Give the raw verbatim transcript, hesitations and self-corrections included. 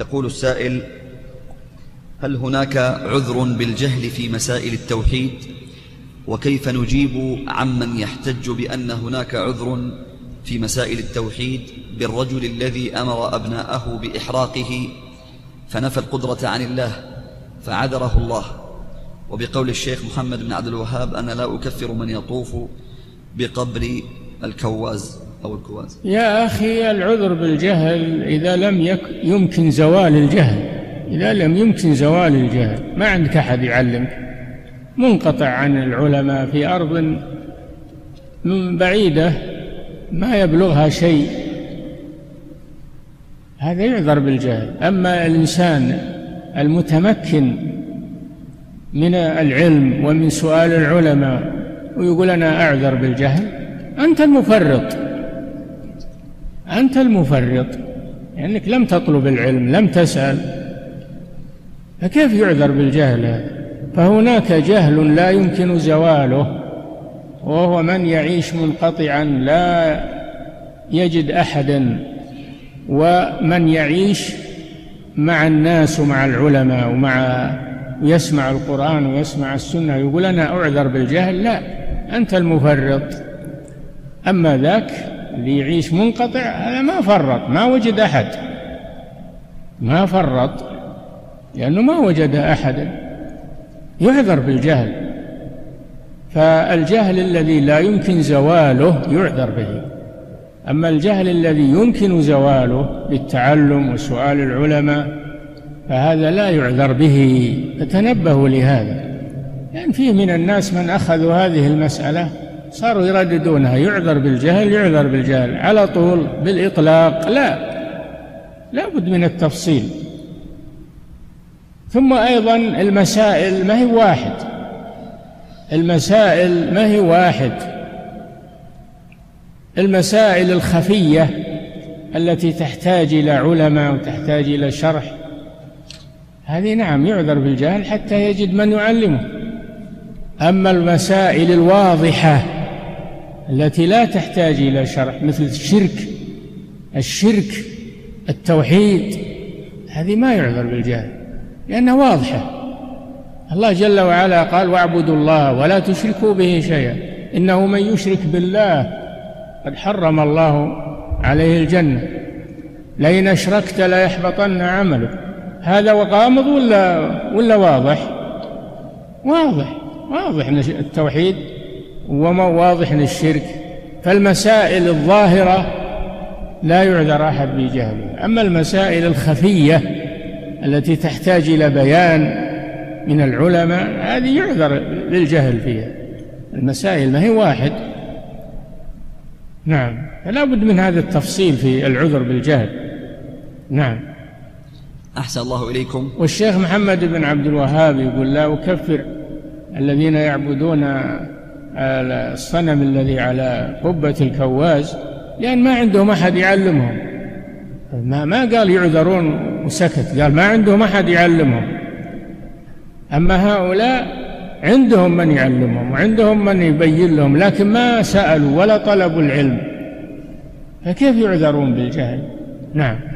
يقول السائل: هل هناك عذر بالجهل في مسائل التوحيد؟ وكيف نجيب عمن يحتج بأن هناك عذر في مسائل التوحيد بالرجل الذي أمر أبناءه بإحراقه فنفى القدرة عن الله فعذره الله، وبقول الشيخ محمد بن عبد الوهاب: أنا لا أكفر من يطوف بقبر الكواز أو الكواز؟ يا أخي، العذر بالجهل إذا لم يمكن زوال الجهل، إذا لم يمكن زوال الجهل ما عندك أحد يعلمك، منقطع عن العلماء في أرض بعيدة ما يبلغها شيء، هذا يعذر بالجهل. أما الإنسان المتمكن من العلم ومن سؤال العلماء ويقول أنا أعذر بالجهل، أنت المفرط، أنت المفرط، لأنك لم تطلب العلم، لم تسأل، فكيف يعذر بالجهل هذا؟ فهناك جهل لا يمكن زواله، وهو من يعيش منقطعا لا يجد أحدا، ومن يعيش مع الناس ومع العلماء ومع يسمع القرآن ويسمع السنة يقول أنا أعذر بالجهل، لا، أنت المفرط. أما ذاك اللي يعيش منقطع هذا ما فرط، ما وجد أحد، ما فرط لأنه ما وجد أحدا، يعذر بالجهل. فالجهل الذي لا يمكن زواله يعذر به، أما الجهل الذي يمكن زواله بالتعلم وسؤال العلماء فهذا لا يعذر به، فتنبهوا لهذا، لأن فيه من الناس من أخذوا هذه المسألة صاروا يرددونها: يعذر بالجهل، يعذر بالجهل، على طول بالإطلاق. لا، لا بد من التفصيل. ثم أيضا المسائل ما هي واحد، المسائل ما هي واحد، المسائل الخفية التي تحتاج إلى علماء وتحتاج إلى شرح، هذه نعم يعذر بالجهل حتى يجد من يعلمه. أما المسائل الواضحة التي لا تحتاج إلى شرح مثل الشرك، الشرك التوحيد، هذه ما يعذر بالجهل لأنها واضحة. الله جل وعلا قال: واعبدوا الله ولا تشركوا به شيئا إنه من يشرك بالله قد حرم الله عليه الجنة لئن أشركت ليحبطن عملك. هذا وغامض ولا ولا واضح؟ واضح، واضح التوحيد وواضح الشرك. فالمسائل الظاهرة لا يعذر أحد بجهلها، أما المسائل الخفية التي تحتاج إلى بيان من العلماء هذه يعذر للجهل فيها، المسائل ما هي واحد. نعم، فلا بد من هذا التفصيل في العذر بالجهل. نعم. أحسن الله إليكم. والشيخ محمد بن عبد الوهاب يقول: لا أكفر الذين يعبدون الصنم الذي على قبة الكواز لأن ما عندهم أحد يعلمهم. ما ما قال يعذرون وسكت، قال ما عندهم أحد يعلمهم. أما هؤلاء عندهم من يعلمهم وعندهم من يبين لهم، لكن ما سألوا ولا طلبوا العلم، فكيف يعذرون بالجهل؟ نعم.